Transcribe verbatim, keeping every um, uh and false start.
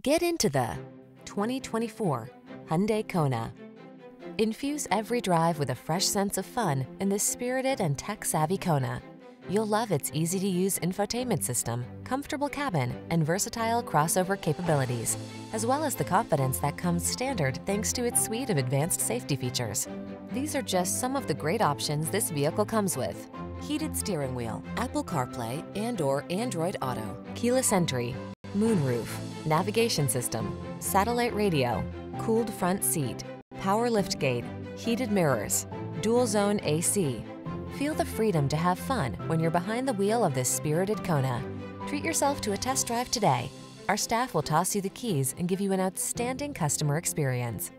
Get into the twenty twenty-four Hyundai Kona. Infuse every drive with a fresh sense of fun in this spirited and tech-savvy Kona. You'll love its easy-to-use infotainment system, comfortable cabin, and versatile crossover capabilities, as well as the confidence that comes standard thanks to its suite of advanced safety features. These are just some of the great options this vehicle comes with: heated steering wheel, Apple CarPlay and/or Android Auto, keyless entry, moonroof, navigation system, satellite radio, cooled front seat, power liftgate, heated mirrors, dual zone A C. Feel the freedom to have fun when you're behind the wheel of this spirited Kona. Treat yourself to a test drive today. Our staff will toss you the keys and give you an outstanding customer experience.